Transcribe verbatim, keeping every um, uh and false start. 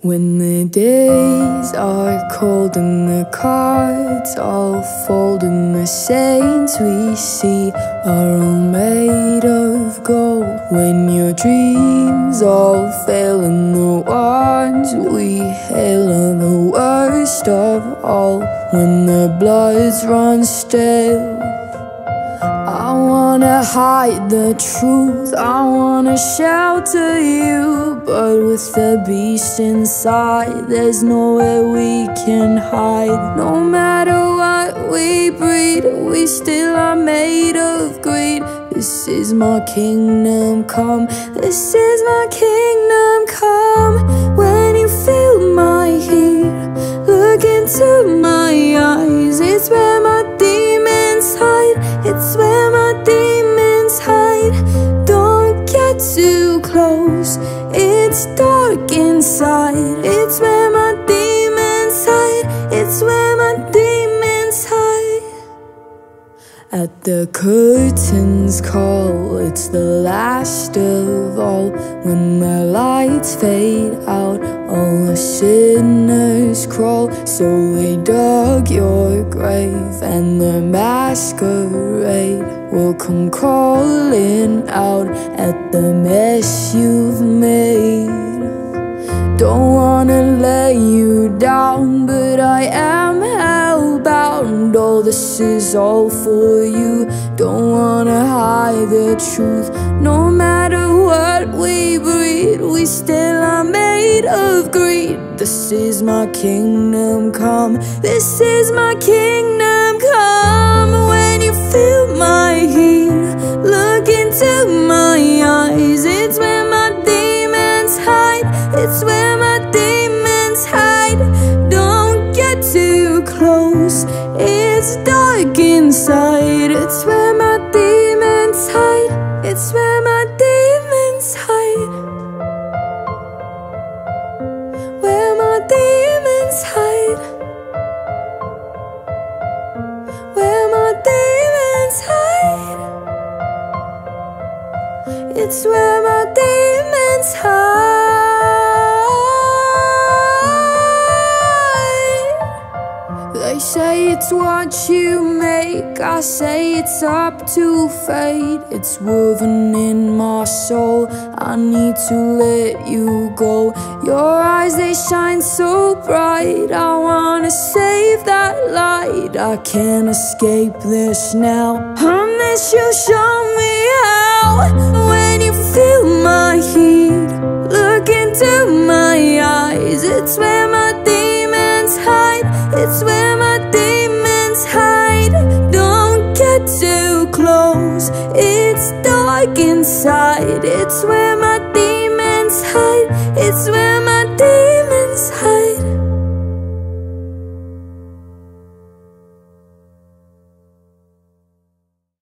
When the days are cold and the cards all fold and the saints we see are all made of gold. When your dreams all fail and the ones we hail are the worst of all. When the bloods run stale, I wanna hide the truth, I wanna shelter you, but with the beast inside, there's nowhere we can hide. No matter what we breed, we still are made of greed. This is my kingdom come, this is my kingdom come. When you feel my heat, look into my eyes, it's where my demons hide, it's where my demons hide. Don't get too close, it's dark inside, it's where my demons hide, it's where my demons hide. At the curtain's call, it's the last of all. When the lights fade out, all the sinners crawl. So they dug your grave, and the masquerade will come calling out at the mess you've made. Don't wanna lay you down, but I am hellbound. Oh, this is all for you. Don't wanna hide the truth. No matter what we breed, we still are made of greed. This is my kingdom come, this is my kingdom come. When you feel my heat, look into my eyes, it's where my demons hide, it's where my demons hide. Don't get too close, it's dark inside, it's where my demons hide, it's where my demons hide, where my demons hide, where my demons hide, it's where my demons hide. They say it's what you make, I say it's up to fate. It's woven in my soul, I need to let you go. Your eyes, they shine so bright, I wanna save that light. I can't escape this now, unless you show me how. When you feel my heat, look into my eyes, it's where my demons hide, it's where inside, it's where my demons hide, it's where my demons hide.